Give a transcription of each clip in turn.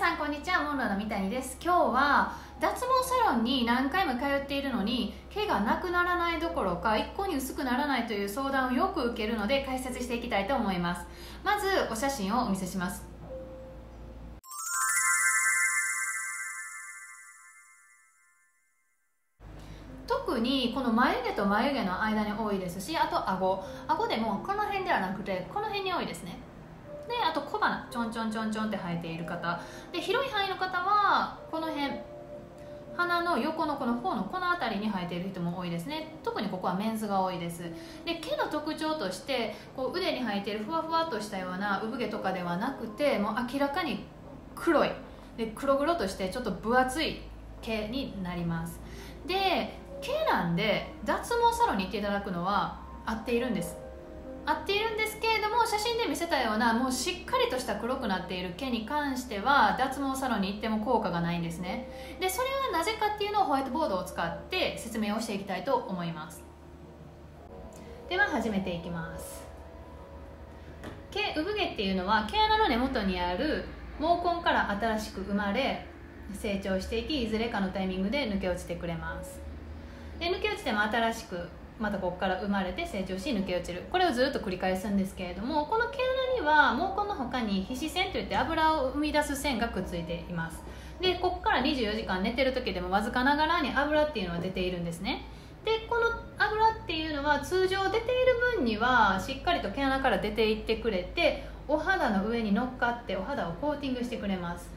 さんこんにちは、モンローの三谷です。今日は脱毛サロンに何回も通っているのに毛がなくならないどころか一向に薄くならないという相談をよく受けるので解説していきたいと思います。まずお写真をお見せします。特にこの眉毛と眉毛の間に多いですし、あと顎でもこの辺ではなくてこの辺に多いですね。であと小鼻ちょんちょんちょんちょんって生えている方で、広い範囲の方はこの辺鼻の横のこの頬のこの辺りに生えている人も多いですね。特にここはメンズが多いです。で毛の特徴としてこう腕に生えているふわふわとしたような産毛とかではなくて、もう明らかに黒いで黒々としてちょっと分厚い毛になります。で毛なんで脱毛サロンに行っていただくのは合っているんですけれども、写真で見せたようなもうしっかりとした黒くなっている毛に関しては脱毛サロンに行っても効果がないんですね。でそれはなぜかっていうのをホワイトボードを使って説明をしていきたいと思います。では始めていきます。毛産毛っていうのは毛穴の根元にある毛根から新しく生まれ成長していき、いずれかのタイミングで抜け落ちてくれます。で抜け落ちても新しくまたここから生まれて成長し抜け落ちる、これをずっと繰り返すんですけれども、この毛穴には毛根の他に皮脂腺といって油を生み出す腺がくっついています。でここから24時間寝てる時でもわずかながらに油っていうのは出ているんですね。でこの油っていうのは通常出ている分にはしっかりと毛穴から出ていってくれて、お肌の上に乗っかってお肌をコーティングしてくれます。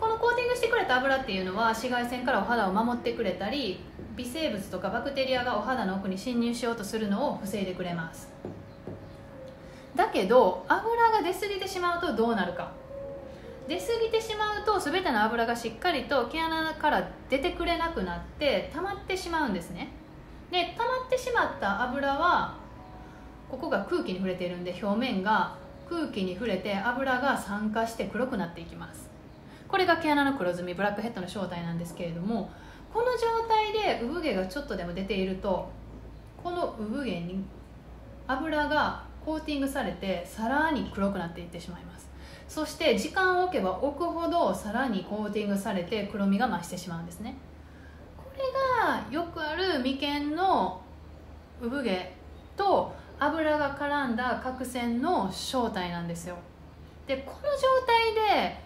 このコーティングしてくれた油っていうのは紫外線からお肌を守ってくれたり、微生物とかバクテリアがお肌の奥に侵入しようとするのを防いでくれます。だけど油が出過ぎてしまうとどうなるか、出過ぎてしまうと全ての油がしっかりと毛穴から出てくれなくなって溜まってしまうんですね。で溜まってしまった油はここが空気に触れているんで、表面が空気に触れて油が酸化して黒くなっていきます。これが毛穴の黒ずみ、ブラックヘッドの正体なんですけれども、この状態で産毛がちょっとでも出ていると、この産毛に油がコーティングされてさらに黒くなっていってしまいます。そして時間を置けば置くほどさらにコーティングされて黒みが増してしまうんですね。これがよくある眉間の産毛と油が絡んだ角栓の正体なんですよ。でこの状態で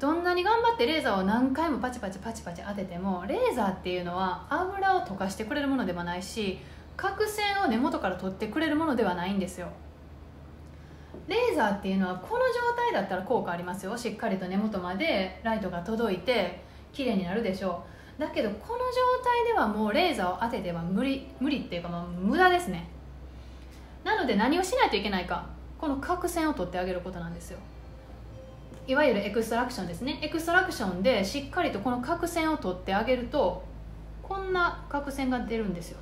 どんなに頑張ってレーザーを何回もパチパチ当てても、レーザーっていうのは油を溶かしてくれるものではないし、角栓を根元から取ってくれるものではないんですよ。レーザーっていうのはこの状態だったら効果ありますよ。しっかりと根元までライトが届いて綺麗になるでしょう。だけどこの状態ではもうレーザーを当てては無理っていうか、もう無駄ですね。なので何をしないといけないか、この角栓を取ってあげることなんですよ。いわゆるエクストラクションですね。エクストラクションでしっかりとこの角栓を取ってあげると、こんな角栓が出るんですよ。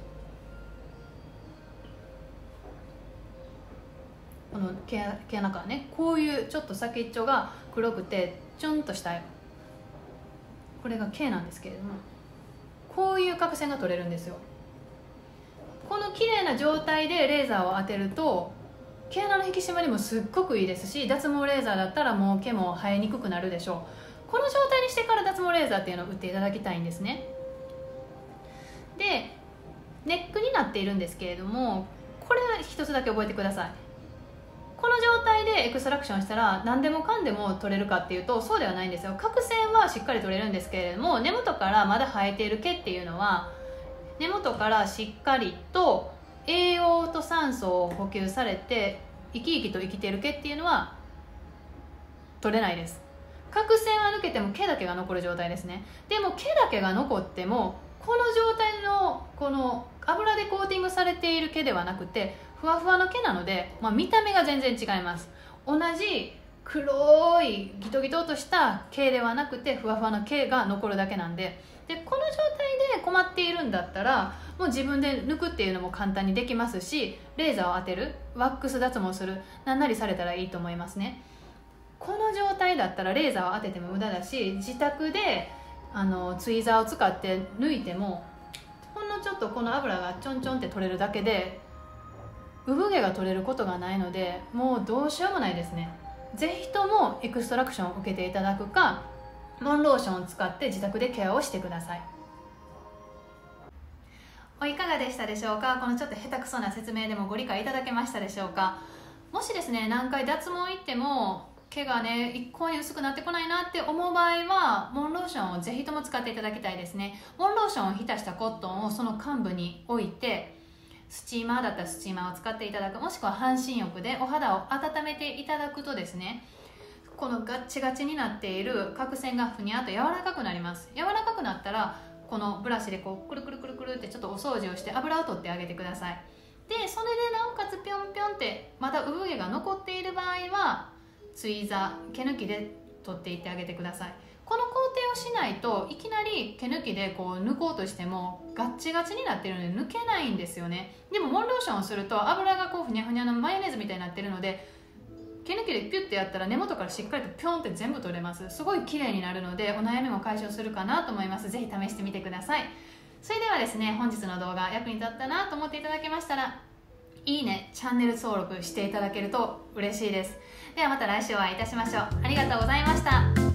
この毛穴からね、こういうちょっと先っちょが黒くてチュンとしたこれが毛なんですけれども、こういう角栓が取れるんですよ。この綺麗な状態でレーザーを当てると毛穴の引き締まりもすっごくいいですし、脱毛レーザーだったらもう毛も生えにくくなるでしょう。この状態にしてから脱毛レーザーっていうのを打っていただきたいんですね。でネックになっているんですけれども、これは一つだけ覚えてください。この状態でエクストラクションしたら何でもかんでも取れるかっていうと、そうではないんですよ。角栓はしっかり取れるんですけれども、根元からまだ生えている毛っていうのは根元からしっかりと栄養と酸素を補給されて生き生きと生きている毛っていうのは取れないです。角栓は抜けても毛だけが残る状態ですね。でも毛だけが残ってもこの状態のこの油でコーティングされている毛ではなくてふわふわの毛なので、見た目が全然違います。同じ黒いギトギトとした毛ではなくてふわふわの毛が残るだけなんで、この状態で困っているんだったらもう自分で抜くっていうのも簡単にできますし、レーザーを当てる、ワックス脱毛する、なんなりされたらいいと思いますね。この状態だったらレーザーを当てても無駄だし、自宅でツイザーを使って抜いてもほんのちょっとこの油がちょんちょんって取れるだけで産毛が取れることがないので、もうどうしようもないですね。ぜひともエクストラクションを受けていただくか、モンローションを使って自宅でケアをしてください。いかがでしたでしょうか。このちょっと下手くそな説明でもご理解いただけましたでしょうか。もしですね、何回脱毛行っても毛がね一向に薄くなってこないなって思う場合は、モンローションをぜひとも使っていただきたいですね。モンローションを浸したコットンをその患部に置いて、スチーマーだったらスチーマーを使っていただく、もしくは半身浴でお肌を温めていただくとですね、このガッチガチになっている角栓がふにゃっと柔らかくなります。柔らかくなったらこのブラシでこうくるくるくるくるってちょっとお掃除をして油を取ってあげてください。でそれでなおかつピョンピョンってまだ産毛が残っている場合はツイザー、毛抜きで取っていってあげてください。この工程をしないといきなり毛抜きでこう抜こうとしてもガッチガチになってるので抜けないんですよね。でもモンローションをすると油がこうふにゃふにゃのマヨネーズみたいになってるので、毛抜きでピュッてやったら根元からしっかりとピョンって全部取れます。すごい綺麗になるので、お悩みも解消するかなと思います。ぜひ試してみてください。それではですね、本日の動画役に立ったなと思っていただけましたら、いいね、チャンネル登録していただけると嬉しいです。ではまた来週お会いいたしましょう。ありがとうございました。